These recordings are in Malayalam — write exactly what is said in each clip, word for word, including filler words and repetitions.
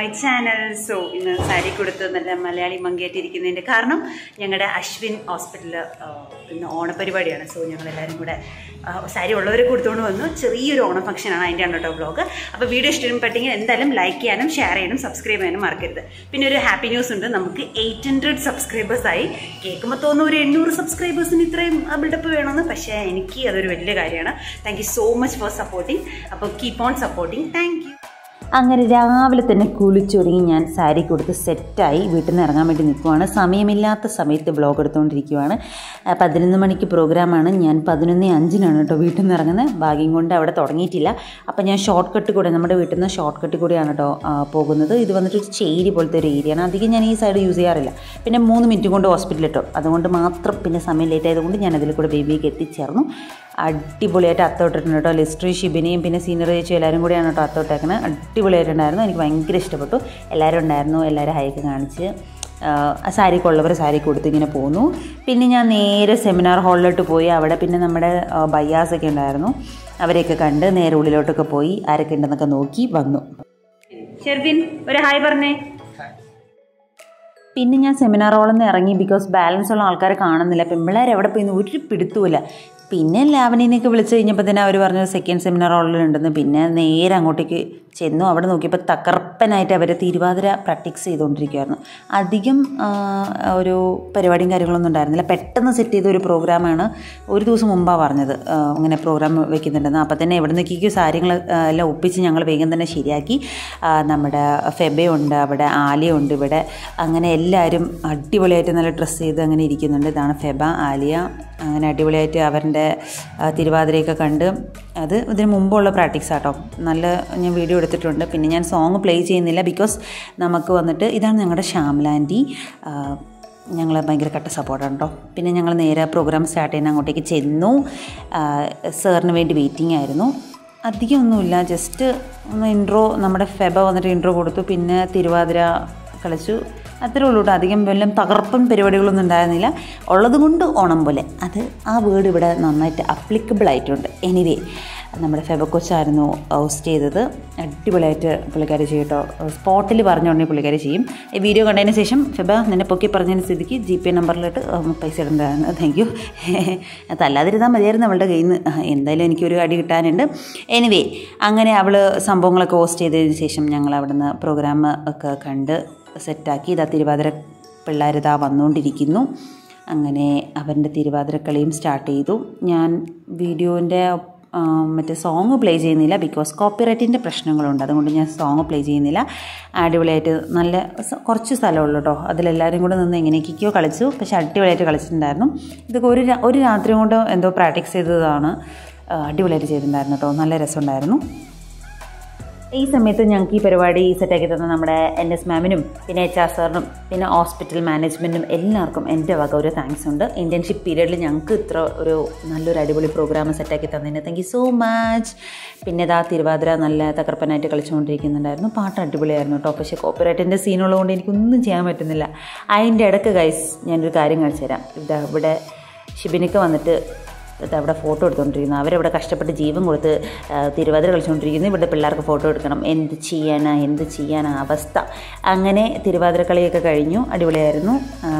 my channel. So, in a sari kuduthu nalla Malayali mangeyatirikkunninte kaaranam njangalude Ashwin Hospital in ona paripadiyana. So, njangal ellarum kude sari ullavare kudutthonu vannu cheriyoru ona function aanu adinte another vlog. Appo video ishtayum pattengil endalum like cheyanum, share cheyanum, subscribe cheyanum markkaruthu. Pinne oru happy news undu namukku eight hundred subscribers aayi. Kekkumbo thonu oru eight hundred subscribers nu ithrayum build up venonu pakshe enikku adoru velliya karyana. Thank you so much for supporting. Appo keep on supporting. Thank you. അങ്ങനെ രാവിലെ തന്നെ കുളിച്ചൊരുങ്ങി ഞാൻ സാരി കൊടുത്ത് സെറ്റായി വീട്ടിൽ നിന്ന് ഇറങ്ങാൻ വേണ്ടി നിൽക്കുവാണ്. സമയമില്ലാത്ത സമയത്ത് വ്ളോഗ് എടുത്തുകൊണ്ടിരിക്കുവാണ്. പതിനൊന്ന് മണിക്ക് പ്രോഗ്രാമാണ്. ഞാൻ പതിനൊന്ന് അഞ്ചിനാണ് കേട്ടോ വീട്ടിൽ നിന്ന് ഇറങ്ങുന്നത്. ഭാഗ്യം കൊണ്ട് അവിടെ തുടങ്ങിയിട്ടില്ല. അപ്പം ഞാൻ ഷോർട്ട് കട്ട് കൂടെ നമ്മുടെ വീട്ടിൽ നിന്ന് ഷോർട്ട് കട്ട് കൂടെയാണ് കേട്ടോ പോകുന്നത്. ഇത് വന്നിട്ട് ഒരു ചേരി പോലത്തെ ഒരു ഏരിയയാണ്. അധികം ഞാൻ ഈ സൈഡ് യൂസ് ചെയ്യാറില്ല. പിന്നെ മൂന്ന് മിനിറ്റ് കൊണ്ട് ഹോസ്പിറ്റലിൽ എത്തും. അതുകൊണ്ട് മാത്രം പിന്നെ സമയം ലേറ്റ് ആയതുകൊണ്ട് ഞാൻ അതിൽ കൂടെ ബേബിയൊക്കെ എത്തിച്ചേർന്നു. അടിപൊളിയായിട്ട് അത്തോട്ടിട്ടുണ്ട് കേട്ടോ. ലിസ്റ്ററി, ഷിബിനെയും പിന്നെ സീനിയർ ചേച്ചി എല്ലാവരും കൂടെയാണ് കേട്ടോ അത്തോട്ടേക്കുന്നത്. അടിപൊളിയായിട്ടുണ്ടായിരുന്നു. എനിക്ക് ഭയങ്കര ഇഷ്ടപ്പെട്ടു. എല്ലാവരും ഉണ്ടായിരുന്നു. എല്ലാവരും ഹൈക്ക് കാണിച്ച് സാരിക്കുള്ളവർ സാരി കൊടുത്ത് ഇങ്ങനെ പോന്നു. പിന്നെ ഞാൻ നേരെ സെമിനാർ ഹാളിലോട്ട് പോയി. അവിടെ പിന്നെ നമ്മുടെ ബയ്യാസൊക്കെ ഉണ്ടായിരുന്നു. അവരെയൊക്കെ കണ്ട് നേരെ ഉള്ളിലോട്ടൊക്കെ പോയി ആരൊക്കെ ഉണ്ടെന്നൊക്കെ നോക്കി വന്നു. ഷെർവിൻ ഒരു ഹായ് പറഞ്ഞേ. പിന്നെ ഞാൻ സെമിനാർ ഹാളിൽ നിന്ന് ഇറങ്ങി. ബിക്കോസ് ബാലൻസ് ഉള്ള ആൾക്കാരെ കാണുന്നില്ല. പെൺപിള്ളേർ എവിടെ പോയിന്ന് ഒരു പിടുത്തുമില്ല. പിന്നെ ലാവണിനെയൊക്കെ വിളിച്ച് കഴിഞ്ഞപ്പോൾ തന്നെ അവർ പറഞ്ഞു സെക്കൻഡ് സെമിനാർ ഹാളിലുണ്ടെന്ന്. പിന്നെ നേരെ അങ്ങോട്ടേക്ക് ചെന്നു. അവിടെ നോക്കിയപ്പോൾ തകർപ്പനായിട്ട് അവർ തിരുവാതിര പ്രാക്ടീസ് ചെയ്തുകൊണ്ടിരിക്കുകയായിരുന്നു. അധികം ഒരു പരിപാടിയും കാര്യങ്ങളൊന്നും ഉണ്ടായിരുന്നില്ല. പെട്ടെന്ന് സെറ്റ് ചെയ്ത ഒരു പ്രോഗ്രാമാണ്. ഒരു ദിവസം മുമ്പാണ് പറഞ്ഞത് അങ്ങനെ പ്രോഗ്രാം വെക്കുന്നുണ്ടെന്ന്. അപ്പോൾ തന്നെ എവിടെ നിന്നൊക്കെയൊക്കെ സാരികൾ എല്ലാം ഒപ്പിച്ച് ഞങ്ങൾ വേഗം തന്നെ ശരിയാക്കി. നമ്മുടെ ഫെബയുണ്ട്, അവിടെ ആലിയുണ്ട്, ഇവിടെ അങ്ങനെ എല്ലാവരും അടിപൊളിയായിട്ട് നല്ല ഡ്രസ്സ് ചെയ്ത് അങ്ങനെ ഇരിക്കുന്നുണ്ട്. ഇതാണ് ഫെബ, ആലിയ. അങ്ങനെ അടിപൊളിയായിട്ട് അവരുടെ തിരുവാതിരയൊക്കെ കണ്ട് അത് ഇതിന് മുമ്പുള്ള പ്രാക്ടീസ് ആട്ടോ. നല്ല ഞാൻ വീഡിയോ എടുത്തിട്ടുണ്ട്. പിന്നെ ഞാൻ സോങ് പ്ലേ ചെയ്യുന്നില്ല. ബിക്കോസ് നമുക്ക് വന്നിട്ട് ഇതാണ് ഞങ്ങളുടെ ശ്യാമലാൻറ്റി. ഞങ്ങൾ ഭയങ്കര കട്ട സപ്പോർട്ടാണ് കേട്ടോ. പിന്നെ ഞങ്ങൾ നേരെ പ്രോഗ്രാം സ്റ്റാർട്ട് ചെയ്യുന്ന അങ്ങോട്ടേക്ക് ചെന്നു. സാറിന് വേണ്ടി വെയിറ്റിംഗ് ആയിരുന്നു. അധികമൊന്നുമില്ല. ജസ്റ്റ് ഒന്ന് ഇൻട്രോ, നമ്മുടെ ഫെബ വന്നിട്ട് ഇൻട്രോ കൊടുത്തു. പിന്നെ തിരുവാതിര കളിച്ചു. അത്രേ ഉള്ളൂ കേട്ടോ. അധികം വല്ലതും തകർപ്പൻ പരിപാടികളൊന്നും ഉണ്ടായിരുന്നില്ല. ഉള്ളതുകൊണ്ട് ഓണം പോലെ. അത് ആ വേർഡ് ഇവിടെ നന്നായിട്ട് അപ്ലിക്കബിൾ ആയിട്ടുണ്ട്. എനിവേ നമ്മുടെ ഫെബക്കൊച്ചായിരുന്നു ഹോസ്റ്റ് ചെയ്തത്. അടിപൊളിയായിട്ട് പുള്ളിക്കാരി ചെയ്യും കേട്ടോ. സ്പോട്ടിൽ പറഞ്ഞുകൊണ്ടേ പുള്ളിക്കാരി ചെയ്യും. വീഡിയോ കണ്ടതിന് ശേഷം ഫെബ നിന്നെ പൊക്കി പറഞ്ഞതിന് സ്ഥിതിക്ക് ജി പേ നമ്പറിലിട്ട് പൈസ ഇടേണ്ടതാണ്. Thank you. അതല്ലാതിരുന്നാൽ മതിയായിരുന്നു അവളുടെ കയ്യിൽ നിന്ന്. എന്തായാലും എനിക്കൊരു അടി കിട്ടാനുണ്ട്. എനിവേ അങ്ങനെ അവൾ സംഭവങ്ങളൊക്കെ ഹോസ്റ്റ് ചെയ്തതിന് ശേഷം ഞങ്ങൾ അവിടുന്ന് പ്രോഗ്രാം ഒക്കെ കണ്ട് സെറ്റാക്കി. ഇതാ തിരുവാതിര പിള്ളേരിതാ വന്നുകൊണ്ടിരിക്കുന്നു. അങ്ങനെ അവരുടെ തിരുവാതിരക്കളിയും സ്റ്റാർട്ട് ചെയ്തു. ഞാൻ വീഡിയോൻ്റെ മറ്റേ സോങ് പ്ലേ ചെയ്യുന്നില്ല. ബിക്കോസ് കോപ്പിറൈറ്റിൻ്റെ പ്രശ്നങ്ങളുണ്ട്. അതുകൊണ്ട് ഞാൻ സോങ് പ്ലേ ചെയ്യുന്നില്ല. അടിപൊളിയായിട്ട് നല്ല കുറച്ച് സ്ഥലമുള്ളൂ കേട്ടോ. അതിലെല്ലാവരും കൂടെ നിന്ന് എങ്ങനെയൊക്കെയോ കളിച്ചു. പക്ഷേ അടിപൊളിയായിട്ട് കളിച്ചിട്ടുണ്ടായിരുന്നു. ഇതൊക്കെ ഒരു ഒരു രാത്രി കൊണ്ട് എന്തോ പ്രാക്ടീസ് ചെയ്തതാണ്. അടിപൊളിയായിട്ട് ചെയ്തിട്ടുണ്ടായിരുന്നു കേട്ടോ. നല്ല രസമുണ്ടായിരുന്നു. ഈ സമയത്ത് ഞങ്ങൾക്ക് ഈ പരിപാടി സെറ്റാക്കി തന്ന നമ്മുടെ എൻ എസ് മാമിനും പിന്നെ എച്ച് ആർ സാറിനും പിന്നെ ഹോസ്പിറ്റൽ മാനേജ്മെൻറ്റും എല്ലാവർക്കും എൻ്റെ വക ഒരു താങ്ക്സ് ഉണ്ട്. ഇന്റേൺഷിപ്പ് പീരീഡിൽ ഞങ്ങൾക്ക് ഇത്ര ഒരു നല്ലൊരു അടിപൊളി പ്രോഗ്രാം സെറ്റാക്കി തന്നതിന് താങ്ക് യു സോ മച്ച്. പിന്നെ ഇതാ തിരുവാതിര നല്ല തകർപ്പനായിട്ട് കളിച്ചുകൊണ്ടിരിക്കുന്നുണ്ടായിരുന്നു. പാട്ട് അടിപൊളിയായിരുന്നു കേട്ടോ. പക്ഷേ കോപ്പിറൈറ്റിൻ്റെ സീനുള്ളതുകൊണ്ട് എനിക്കൊന്നും ചെയ്യാൻ പറ്റുന്നില്ല. അതിൻ്റെ ഇടയ്ക്ക് ഗൈസ് ഞാനൊരു കാര്യം കാണിച്ചു തരാം. ഇതാ ഇവിടെ ഷിബിനിക്ക് വന്നിട്ട് അവിടെ ഫോട്ടോ എടുത്തുകൊണ്ടിരിക്കുന്നു. അവരവിടെ കഷ്ടപ്പെട്ട് ജീവൻ കൊടുത്ത് തിരുവാതിര കളിച്ചുകൊണ്ടിരിക്കുന്നു. ഇവിടെ പിള്ളേർക്ക് ഫോട്ടോ എടുക്കണം. എന്ത് ചെയ്യാനാ എന്ത് ചെയ്യാനാ അവസ്ഥ. അങ്ങനെ തിരുവാതിര കളിയൊക്കെ കഴിഞ്ഞു. അടിപൊളിയായിരുന്നു.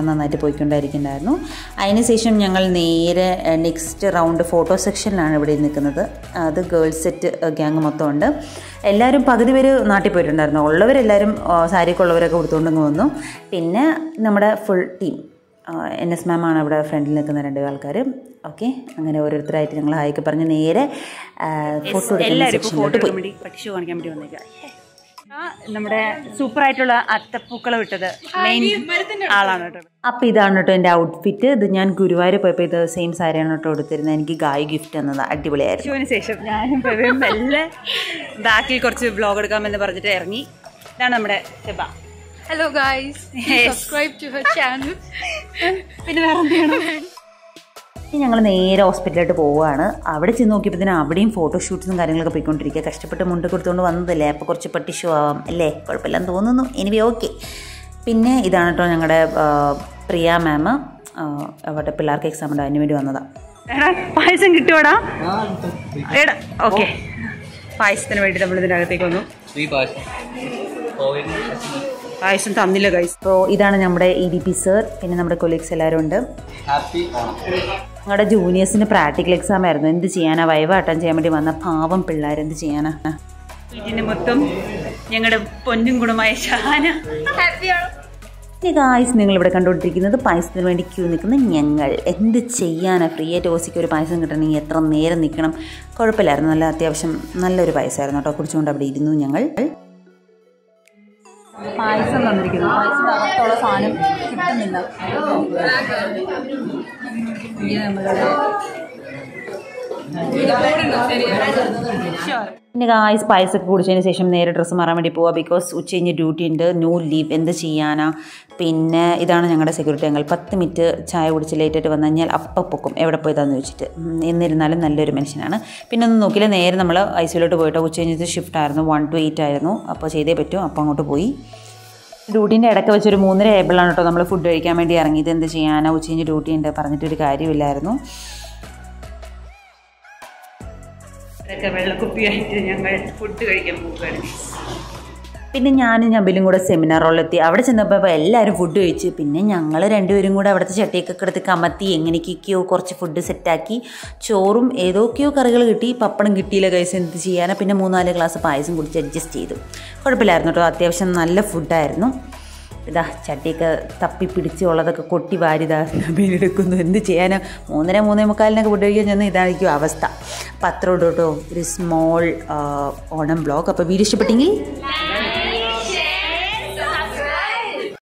നന്നായിട്ട് പോയിക്കൊണ്ടായിരിക്കുന്നുണ്ടായിരുന്നു. അതിനുശേഷം ഞങ്ങൾ നേരെ നെക്സ്റ്റ് റൗണ്ട് ഫോട്ടോ സെക്ഷനിലാണ് ഇവിടെ നിൽക്കുന്നത്. അത് ഗേൾസ് സെറ്റ് ഗ്യാങ് മൊത്തം ഉണ്ട്. എല്ലാവരും പകുതി പേര് നാട്ടിൽ പോയിട്ടുണ്ടായിരുന്നു. ഉള്ളവരെല്ലാവരും സാരിക്കുള്ളവരൊക്കെ കൊടുത്തുകൊണ്ടെന്ന് വന്നു. പിന്നെ നമ്മുടെ ഫുൾ ടീം എൻ എസ് മാമാണ് അവിടെ ഫ്രണ്ടിൽ നിൽക്കുന്ന രണ്ട് ആൾക്കാർ. ഓക്കെ അങ്ങനെ ഓരോരുത്തരായിട്ട് ഞങ്ങൾ ഹായ്ക്ക് പറഞ്ഞ് നേരെ ഫോട്ടോ എടുക്കാൻ. നമ്മുടെ സൂപ്പർ ആയിട്ടുള്ള അത്തപ്പൂക്കളെ വിട്ടത് മെയിൻ ആളാണ് കേട്ടോ. അപ്പം ഇതാണ് കേട്ടോ എൻ്റെ ഔട്ട്ഫിറ്റ്. ഇത് ഞാൻ ഗുരുവായൂർ പോയപ്പോൾ ഇത് സെയിം സാരിയാണ് കേട്ടോ എടുത്തിരുന്നത്. എനിക്ക് ഗായ് ഗിഫ്റ്റ് തന്നത്. അടിപൊളിയായിരുന്നു. അതിന് ശേഷം ഞാനും മെല്ലെ ബാക്കിൽ കുറച്ച് വ്ളോഗ് എടുക്കാമെന്ന് പറഞ്ഞിട്ട് ഇറങ്ങി. ഇതാണ് നമ്മുടെ സെബ. Hello guys, yes. Subscribe to her channel. പിന്നെ വേറെ ഞങ്ങൾ നേരെ ഹോസ്പിറ്റലിലോട്ട് പോവുകയാണ്. അവിടെ ചെന്ന് നോക്കിയപ്പോൾ തന്നെ അവിടെയും ഫോട്ടോഷൂട്ട്സും കാര്യങ്ങളൊക്കെ പോയിക്കൊണ്ടിരിക്കുക. കഷ്ടപ്പെട്ട് മുണ്ട് കൊടുത്തുകൊണ്ട് വന്നതല്ലേ. അപ്പോൾ കുറച്ച് പട്ടിഷോ ആവാം അല്ലേ. കുഴപ്പമില്ലെന്ന് തോന്നുന്നു. Anyway okay. പിന്നെ ഇതാണ് കേട്ടോ ഞങ്ങളുടെ പ്രിയ മാം. അവിടെ പിള്ളേർക്ക് എക്സാം ഉണ്ട്. അതിന് വേണ്ടി വന്നതാണ്. പായസം കിട്ടുവാടാ. ഓക്കെ പായസത്തിന് വേണ്ടി നമ്മൾ ഇതിനകത്തേക്ക് വന്നു. ആയുസും തന്നില്ല ഗൈസ്. അപ്പോൾ ഇതാണ് നമ്മുടെ ഇ ഡി പി സർ, പിന്നെ നമ്മുടെ കൊളീഗ്സ് എല്ലാവരും ഉണ്ട്. ഹാപ്പി ഓണം. ഞങ്ങളുടെ ജൂനിയേഴ്സിന് പ്രാക്ടിക്കൽ എക്സാം ആയിരുന്നു. എന്ത് ചെയ്യാനാ, വൈവ അറ്റൻഡ് ചെയ്യാൻ വേണ്ടി വന്ന പാവം പിള്ളേർ, എന്ത് ചെയ്യാനാ. ഇതിന് മൊത്തം ഞങ്ങളുടെ പൊന്നും കുടമായ ഷാന. ഗായ്സ്, നിങ്ങൾ ഇവിടെ കണ്ടുകൊണ്ടിരിക്കുന്നത് പായസത്തിന് വേണ്ടി ക്യൂ നിൽക്കുന്ന ഞങ്ങൾ. എന്ത് ചെയ്യാനാണ്, ഫ്രീ ആയിട്ട് ഓസിക്ക് ഒരു പായസം കിട്ടണമെങ്കിൽ എത്ര നേരം നിൽക്കണം. കുഴപ്പമില്ലായിരുന്നു, നല്ല അത്യാവശ്യം നല്ലൊരു പായസമായിരുന്നു കേട്ടോ. കുടിച്ചുകൊണ്ട് അവിടെ ഇരുന്നു ഞങ്ങൾ. പായസം തന്നിരിക്കുന്നു, പായസത്തിൻ്റെ അകത്തുള്ള സാധനം കിട്ടുന്നില്ല. പിന്നെ ഗായ്സ്, പായസമൊക്കെ കുടിച്ചതിന് ശേഷം നേരെ ഡ്രസ്സ് മാറാൻ വേണ്ടി പോവാം, ബിക്കോസ് ഉച്ചകഴിഞ്ഞ് ഡ്യൂട്ടി ഉണ്ട്, നോ ലീവ്, എന്ത് ചെയ്യാനാ. പിന്നെ ഇതാണ് ഞങ്ങളുടെ സെക്യൂരിറ്റി അംഗൾ. പത്ത് മിനിറ്റ് ചായ കുടിച്ച് ലേറ്റായിട്ട് വന്നു കഴിഞ്ഞാൽ അപ്പം പൊക്കും, എവിടെ പോയതാണെന്ന് ചോദിച്ചിട്ട്. എന്നിരുന്നാലും നല്ലൊരു മനുഷ്യനാണ്. പിന്നെ ഒന്നും നോക്കില്ല, നേരെ നമ്മൾ ഐ സിയിലോട്ട് പോയിട്ടോ. ഉച്ച കഴിഞ്ഞിട്ട് ഷിഫ്റ്റ് ആയിരുന്നു, വൺ ടു എയ്റ്റ് ആയിരുന്നു, അപ്പോൾ ചെയ്തേ പറ്റും. അപ്പം അങ്ങോട്ട് പോയി. ഡ്യൂട്ടീൻ്റെ ഇടയ്ക്ക് വെച്ചൊരു മൂന്നര ഏബിളാണ് കേട്ടോ നമ്മൾ ഫുഡ് കഴിക്കാൻ വേണ്ടി ഇറങ്ങിയത്. എന്ത് ചെയ്യാനാണ്, ഉച്ച കഴിഞ്ഞ് ഡ്യൂട്ടി ഉണ്ട്, പറഞ്ഞിട്ടൊരു കാര്യമില്ലായിരുന്നു. ഇതൊക്കെ വെള്ളക്കുപ്പിയായിട്ട് ഞങ്ങൾ ഫുഡ് കഴിക്കാൻ പോകുകയാണ്. പിന്നെ ഞാനും ഞമ്പിലും കൂടെ സെമിനാർ ഹോളിലെത്തി. അവിടെ ചെന്നപ്പോൾ എല്ലാവരും ഫുഡ് കഴിച്ച്. പിന്നെ ഞങ്ങൾ രണ്ടുപേരും കൂടെ അവിടുത്തെ ചട്ടിയൊക്കെ എടുത്ത് കമത്തി എങ്ങനെയൊക്കെയോ കുറച്ച് ഫുഡ് സെറ്റാക്കി. ചോറും ഏതൊക്കെയോ കറികൾ കിട്ടി, പപ്പടം കിട്ടിയില്ല കൈസ്, എന്ത് ചെയ്യാനാണ്. പിന്നെ മൂന്നാല് ഗ്ലാസ് പായസം കുടിച്ച് അഡ്ജസ്റ്റ് ചെയ്തു. കുഴപ്പമില്ലായിരുന്നു കേട്ടോ, അത്യാവശ്യം നല്ല ഫുഡായിരുന്നു. ഇതാ ചട്ടിയൊക്കെ തപ്പി പിടിച്ച് ഉള്ളതൊക്കെ കൊട്ടി വാരി ഇതാടുക്കുന്നു. എന്ത് ചെയ്യാനോ, മൂന്നര മൂന്നേ മുക്കാലിനൊക്കെ ഫുഡ് കഴിക്കാൻ ചെന്ന് ഇതായിരിക്കും അവസ്ഥ. അപ്പോൾ അത്ര ഉണ്ടോ കേട്ടോ ഒരു സ്മോൾ ഓണം ബ്ലോഗ്. അപ്പോൾ വീഡിയോ ഇഷ്ടപ്പെട്ടെങ്കിൽ